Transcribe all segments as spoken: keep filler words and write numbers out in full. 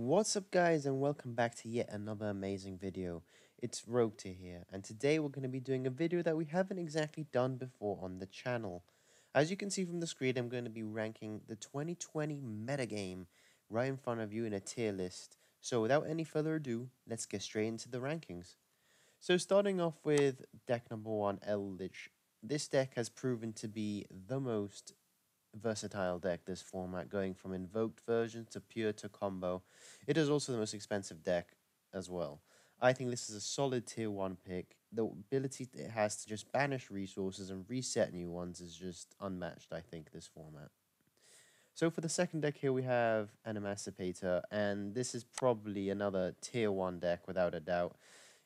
What's up guys, and welcome back to yet another amazing video. It's Rogue Tier here, and today we're going to be doing a video that we haven't exactly done before on the channel. As you can see from the screen, I'm going to be ranking the twenty twenty metagame right in front of you in a tier list. So without any further ado, let's get straight into the rankings. So starting off with deck number one, Eldritch. This deck has proven to be the most versatile deck this format, going from invoked version to pure to combo. It is also the most expensive deck as well. I think this is a solid tier one pick. The ability it has to just banish resources and reset new ones is just unmatched, I think, this format. So for the second deck here we have an Emancipator, and this is probably another tier one deck without a doubt.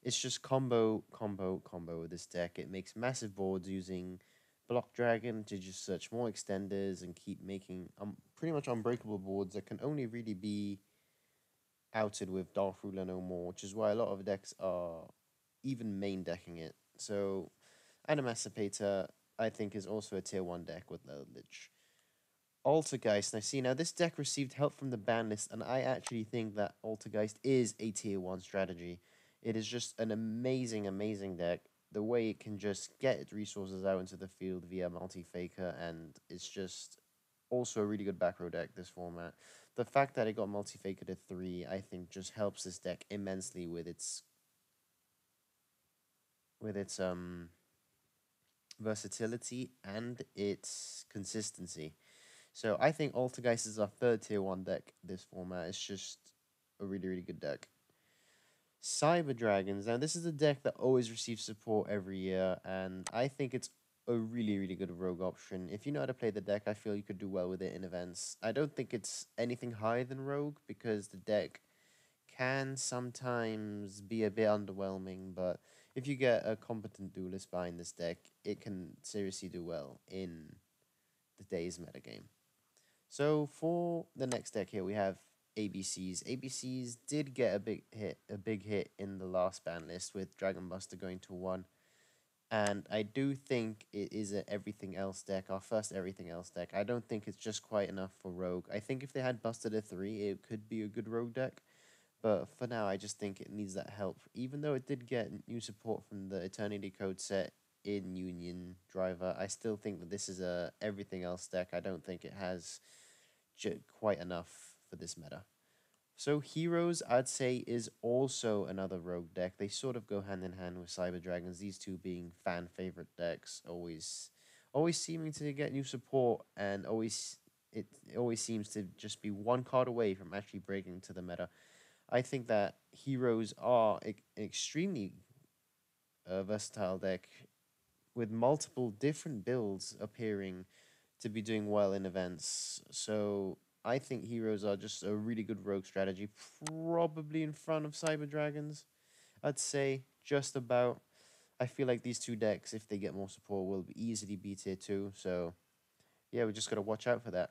It's just combo, combo, combo with this deck. It makes massive boards using Block Dragon to just search more extenders and keep making um, pretty much unbreakable boards that can only really be outed with Dark Ruler no more, which is why a lot of decks are even main decking it. So an Emancipator, I think, is also a tier one deck with Eldritch. Altergeist, I see now this deck received help from the ban list, and I actually think that Altergeist is a tier one strategy. It is just an amazing, amazing deck. The way it can just get its resources out into the field via Multifaker, and it's just also a really good back row deck this format. The fact that it got Multifaker to three, I think, just helps this deck immensely with its with its um versatility and its consistency. So I think Altergeist is our third tier one deck this format. It's just a really, really good deck. Cyber Dragons. Now this is a deck that always receives support every year, and I think it's a really, really good rogue option. If you know how to play the deck, I feel you could do well with it in events. I don't think it's anything higher than rogue because the deck can sometimes be a bit underwhelming, but if you get a competent duelist behind this deck, it can seriously do well in the day's metagame. So for the next deck here we have A B Cs. A B Cs did get a big hit, a big hit in the last ban list with Dragon Buster going to one, and I do think it is an everything else deck. Our first everything else deck. I don't think it's just quite enough for rogue. I think if they had Buster to three, it could be a good rogue deck, but for now, I just think it needs that help. Even though it did get new support from the Eternity Code set in Union Driver, I still think that this is a everything else deck. I don't think it has j quite enough for this meta. So Heroes, I'd say, is also another rogue deck. They sort of go hand in hand with Cyber Dragons, these two being fan favorite decks, always always seeming to get new support, and always it, it always seems to just be one card away from actually breaking to the meta. I think that Heroes are an extremely uh, versatile deck with multiple different builds appearing to be doing well in events. So I think Heroes are just a really good rogue strategy, probably in front of Cyber Dragons. I'd say just about. I feel like these two decks, if they get more support, will easily be tier two. So, yeah, we just got to watch out for that.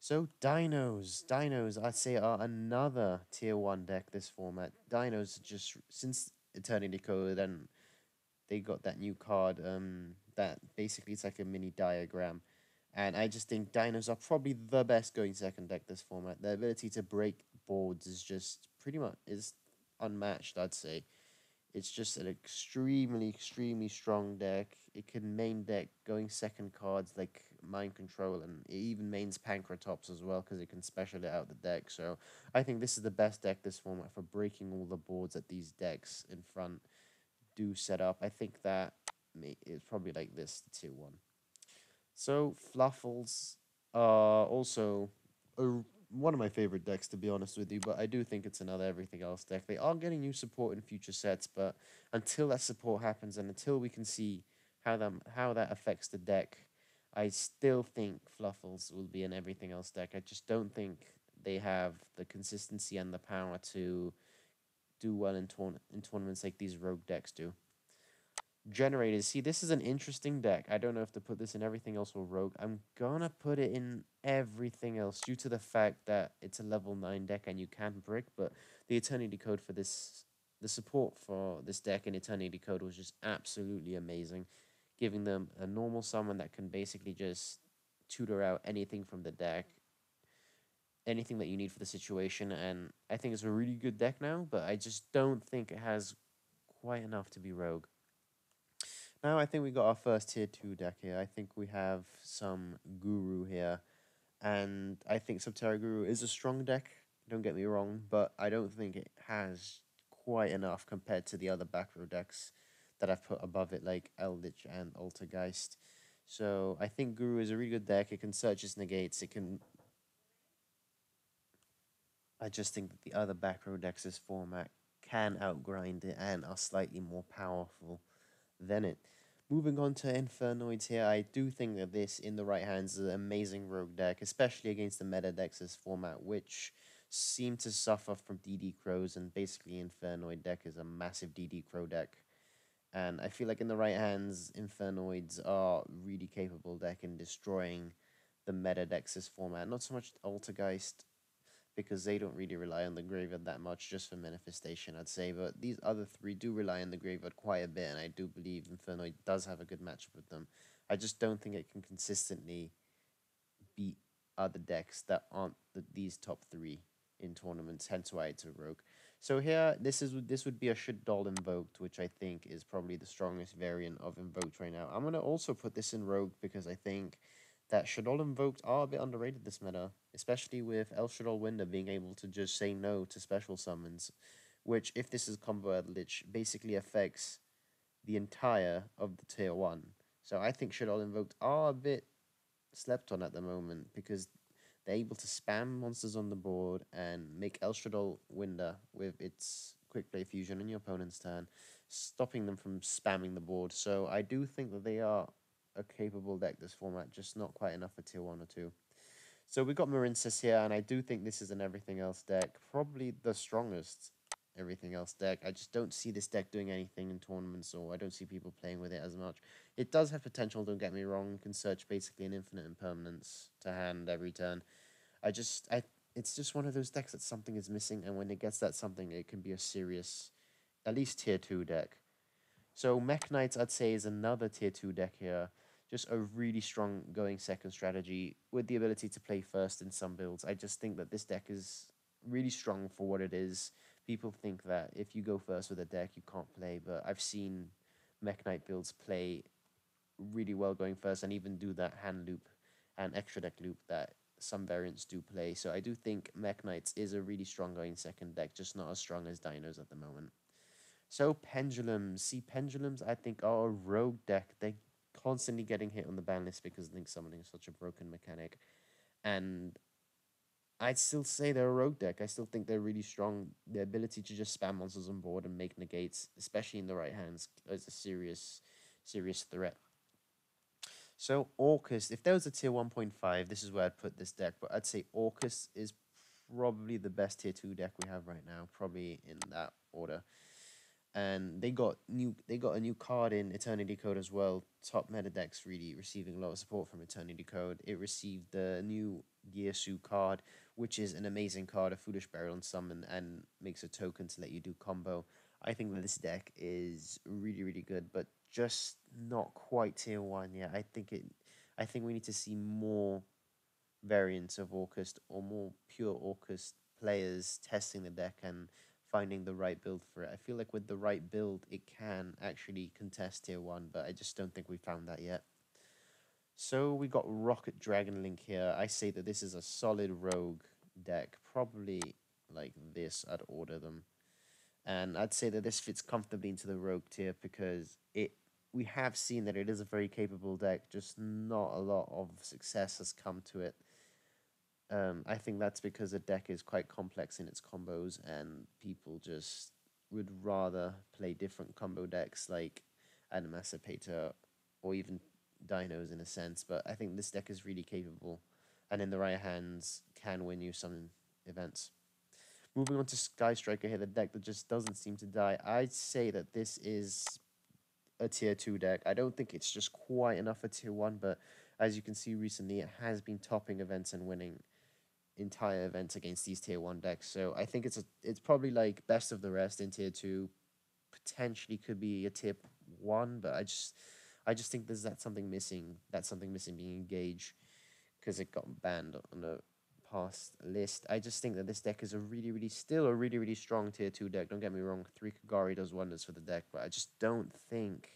So, Dinos. Dinos, I'd say, are another tier one deck this format. Dinos, just since Eternity Code, and they got that new card um, that basically it's like a mini diagram. And I just think Dinos are probably the best going second deck this format. Their ability to break boards is just pretty much is unmatched, I'd say. It's just an extremely, extremely strong deck. It can main deck going second cards like Mind Control, and it even mains Pancratops as well because it can special it out the deck. So I think this is the best deck this format for breaking all the boards that these decks in front do set up. I think that it's probably like this, the tier one. So Fluffles are also a, one of my favorite decks, to be honest with you, but I do think it's another everything else deck. They are getting new support in future sets, but until that support happens and until we can see how that, how that affects the deck, I still think Fluffles will be an everything else deck. I just don't think they have the consistency and the power to do well in, tourn in tournaments like these rogue decks do. Generators. See, this is an interesting deck. I don't know if to put this in everything else or rogue. I'm gonna put it in everything else due to the fact that it's a level nine deck and you can brick, but the Eternity Code for this, the support for this deck in Eternity Code was just absolutely amazing, giving them a normal summon that can basically just tutor out anything from the deck. anything that you need for the situation, and I think it's a really good deck now, but I just don't think it has quite enough to be rogue. Now I think we got our first tier two deck here. I think we have some Guru here, and I think Subterra Guru is a strong deck, don't get me wrong, but I don't think it has quite enough compared to the other back row decks that I've put above it, like Eldritch and Altergeist. So I think Guru is a really good deck. It can search its negates. It can... I just think that the other back row decks this format can outgrind it and are slightly more powerful than it. Moving on to Infernoids here, I do think that this, in the right hands, is an amazing rogue deck, especially against the meta decks this format, which seem to suffer from D D crows, and basically Infernoid deck is a massive D D crow deck. And I feel like in the right hands, Infernoids are really capable deck in destroying the meta decks this format. Not so much Altergeist, because they don't really rely on the graveyard that much, just for manifestation, I'd say. But these other three do rely on the graveyard quite a bit, and I do believe Infernoid does have a good matchup with them. I just don't think it can consistently beat other decks that aren't the, these top three in tournaments, hence why it's a rogue. So here, this is this would be a Shaddoll Invoked, which I think is probably the strongest variant of Invoked right now. I'm going to also put this in rogue because I think that Shaddoll Invoked are a bit underrated this meta, especially with El Shaddoll Winder being able to just say no to special summons, which, if this is combo Eldritch, basically affects the entire of the tier one. So I think Shaddoll Invoked are a bit slept on at the moment because they're able to spam monsters on the board and make El Shaddoll Winder with its quick play fusion in your opponent's turn, stopping them from spamming the board. So I do think that they are a capable deck this format, just not quite enough for tier one or two. So we got Marincess here, and I do think this is an everything else deck, probably the strongest everything else deck. I just don't see this deck doing anything in tournaments, or I don't see people playing with it as much. It does have potential, don't get me wrong. You can search basically an infinite impermanence to hand every turn. I just, I, it's just one of those decks that something is missing, and when it gets that something, it can be a serious, at least tier two deck. So Mech Knights, I'd say, is another tier two deck here. Just a really strong going second strategy with the ability to play first in some builds. I just think that this deck is really strong for what it is. People think that if you go first with a deck, you can't play, but I've seen Mech Knight builds play really well going first, and even do that hand loop and extra deck loop that some variants do play. So I do think Mech Knights is a really strong going second deck, just not as strong as Dinos at the moment. So Pendulums. See, Pendulums, I think, are a rogue deck. They constantly getting hit on the ban list because I think summoning is such a broken mechanic. And I'd still say they're a rogue deck. I still think they're really strong. The ability to just spam monsters on board and make negates, especially in the right hands, is a serious, serious threat. So Orcust, if there was a tier one point five, this is where I'd put this deck, but I'd say Orcust is probably the best tier two deck we have right now, probably in that order. And they got new they got a new card in Eternity Code as well. Top meta decks really receiving a lot of support from Eternity Code. It received the new Gyatso card, which is an amazing card, a Foolish Burial on Summon, and makes a token to let you do combo. I think that this deck is really, really good, but just not quite tier one yet. I think it I think we need to see more variants of Orcust, or more pure Orcust players testing the deck and finding the right build for it. I feel like with the right build, it can actually contest tier one, but I just don't think we found that yet. So we got Rocket Dragon Link here. I say that this is a solid rogue deck. Probably like this, I'd order them. And I'd say that this fits comfortably into the rogue tier because it we have seen that it is a very capable deck, just not a lot of success has come to it. Um, I think that's because the deck is quite complex in its combos, and people just would rather play different combo decks like an Emancipator or even Dinos in a sense. But I think this deck is really capable, and in the right hands can win you some events. Moving on to Sky Striker here, the deck that just doesn't seem to die. I'd say that this is a tier two deck. I don't think it's just quite enough for tier one, but as you can see recently, it has been topping events and winning entire events against these tier one decks. So I think it's a, it's probably like best of the rest in tier two, potentially could be a tier one, but I just I just think there's that something missing, that something missing being engaged, because it got banned on a past list. I just think that this deck is a really, really, still a really, really strong tier two deck. Don't get me wrong, three Kagari does wonders for the deck, but I just don't think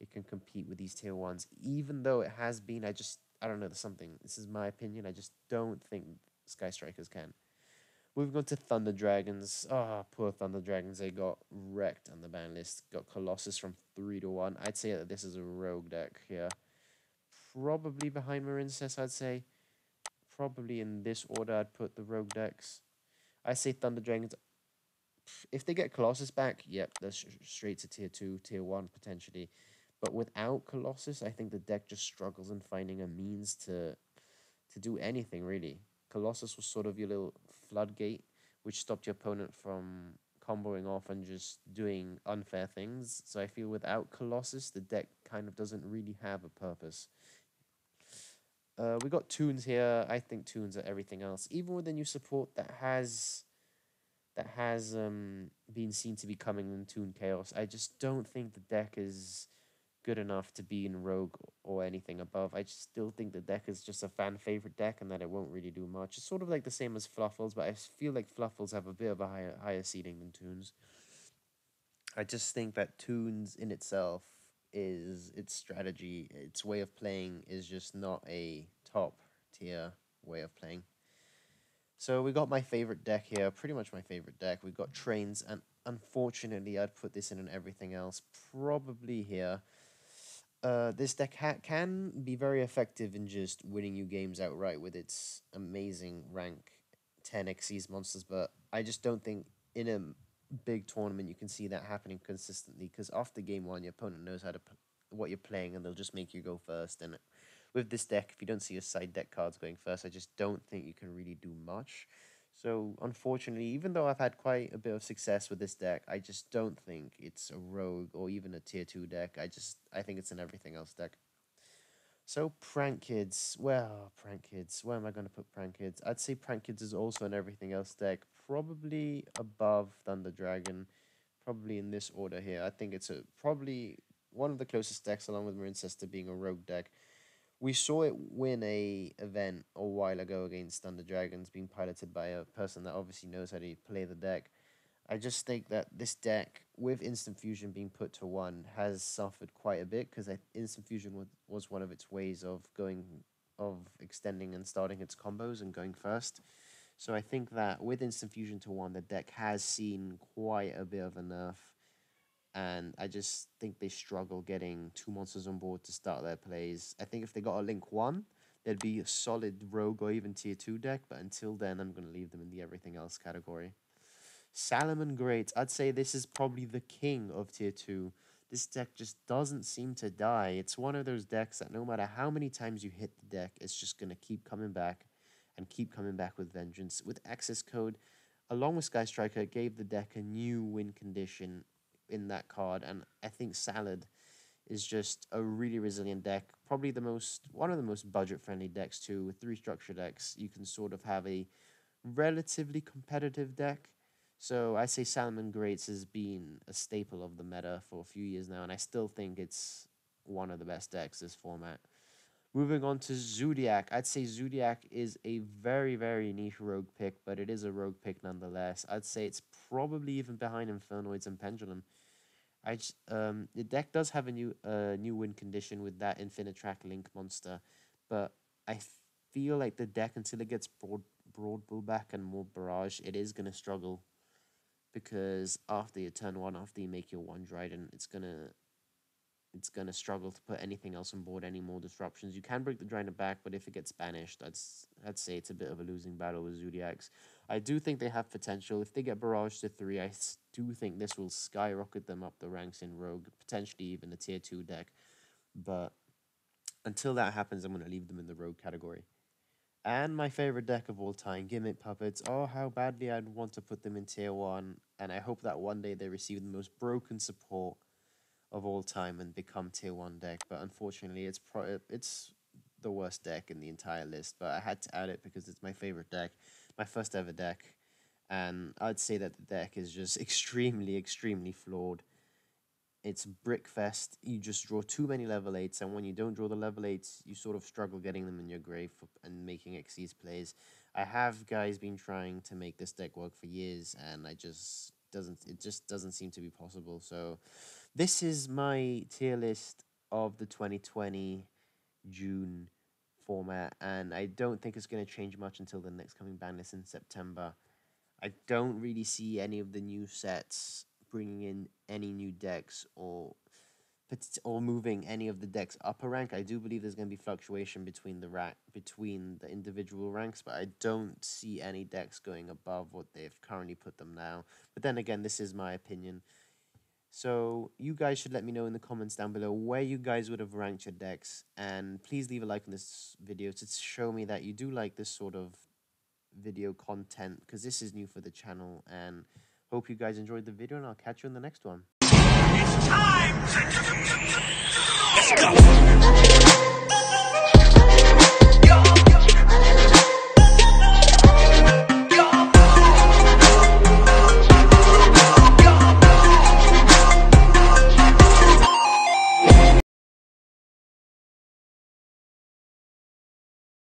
it can compete with these tier ones, even though it has been, I just, I don't know, there's something. This is my opinion. I just don't think Sky Strikers can. Moving on to Thunder Dragons. Ah, oh, poor Thunder Dragons. They got wrecked on the ban list. Got Colossus from three to one. I'd say that this is a rogue deck here. Probably behind Marincess, I'd say. Probably in this order, I'd put the rogue decks. I say Thunder Dragons. If they get Colossus back, yep, they're straight to tier two, tier one, potentially. But without Colossus, I think the deck just struggles in finding a means to, to do anything, really. Colossus was sort of your little floodgate, which stopped your opponent from comboing off and just doing unfair things. So I feel without Colossus, the deck kind of doesn't really have a purpose. Uh, we got Toons here. I think Toons are everything else. Even with the new support that has that has um been seen to be coming in Toon Chaos, I just don't think the deck is good enough to be in rogue or anything above. I just still think the deck is just a fan favorite deck and that it won't really do much. It's sort of like the same as Fluffles, but I feel like Fluffles have a bit of a higher higher seeding than Toons. I just think that Toons in itself is its strategy, its way of playing is just not a top tier way of playing. So we got my favorite deck here, pretty much my favorite deck. We've got Trains, and unfortunately I'd put this in and everything else, probably here. Uh, this deck ha can be very effective in just winning you games outright with its amazing rank ten X Cs monsters, but I just don't think in a big tournament you can see that happening consistently, because after game one, your opponent knows how to p what you're playing, and they'll just make you go first. And with this deck, if you don't see your side deck cards going first, I just don't think you can really do much. So unfortunately, even though I've had quite a bit of success with this deck, I just don't think it's a rogue or even a tier two deck. I just, I think it's an everything else deck. So Prank Kids, well, Prank Kids, where am I going to put Prank Kids? I'd say Prank Kids is also an everything else deck, probably above Thunder Dragon, probably in this order here. I think it's a, probably one of the closest decks along with Marincess to being a rogue deck. We saw it win a event a while ago against Thunder Dragons, being piloted by a person that obviously knows how to play the deck. I just think that this deck, with Instant Fusion being put to one, has suffered quite a bit, because Instant Fusion was one of its ways of going, of extending and starting its combos and going first. So I think that with Instant Fusion to one, the deck has seen quite a bit of a nerf. And I just think they struggle getting two monsters on board to start their plays. I think if they got a Link one, they'd be a solid rogue or even tier two deck. But until then, I'm going to leave them in the everything else category. Salamangreat. I'd say this is probably the king of tier two. This deck just doesn't seem to die. It's one of those decks that no matter how many times you hit the deck, it's just going to keep coming back and keep coming back with vengeance. With access code, along with Sky Striker, it gave the deck a new win condition in that card, and I think Salad is just a really resilient deck, probably the most one of the most budget friendly decks too. With three structure decks, you can sort of have a relatively competitive deck. So I say Salamangreat has been a staple of the meta for a few years now, and I still think it's one of the best decks this format. Moving on to Zodiac, I'd say Zodiac is a very, very niche rogue pick, but it is a rogue pick nonetheless. I'd say it's probably even behind Infernoids and Pendulum. I just, um, the deck does have a new uh, new win condition with that Infinite Track Link monster, but I feel like the deck, until it gets broad, broad Bullback and more Barrage, it is going to struggle, because after your turn one, after you make your one Dryden, it's going to it's going to struggle to put anything else on board, any more disruptions. You can break the Dryden back, but if it gets banished, I'd, I'd say it's a bit of a losing battle with Zodiacs. I do think they have potential. If they get Barrage to three, I do think this will skyrocket them up the ranks in rogue, potentially even a tier two deck. But until that happens, I'm going to leave them in the rogue category. And my favorite deck of all time, Gimmick Puppets. Oh, how badly I'd want to put them in tier one. And I hope that one day they receive the most broken support of all time and become tier one deck. But unfortunately, it's, pro it's the worst deck in the entire list. But I had to add it because it's my favorite deck. My first ever deck, and I'd say that the deck is just extremely, extremely flawed. It's brickfest. You just draw too many level eights, and when you don't draw the level eights, you sort of struggle getting them in your grave for, and making X Cs plays. I have guys been trying to make this deck work for years, and I just doesn't. It just doesn't seem to be possible. So, this is my tier list of the twenty twenty June format, and I don't think it's going to change much until the next coming ban list in September. I don't really see any of the new sets bringing in any new decks or or moving any of the decks up a rank. I do believe there's going to be fluctuation between the rank between the individual ranks, but I don't see any decks going above what they've currently put them now. But then again, this is my opinion. So you guys should let me know in the comments down below where you guys would have ranked your decks, and please leave a like on this video to show me that you do like this sort of video content, because this is new for the channel, and hope you guys enjoyed the video, and I'll catch you in the next one. It's time to... Let's go!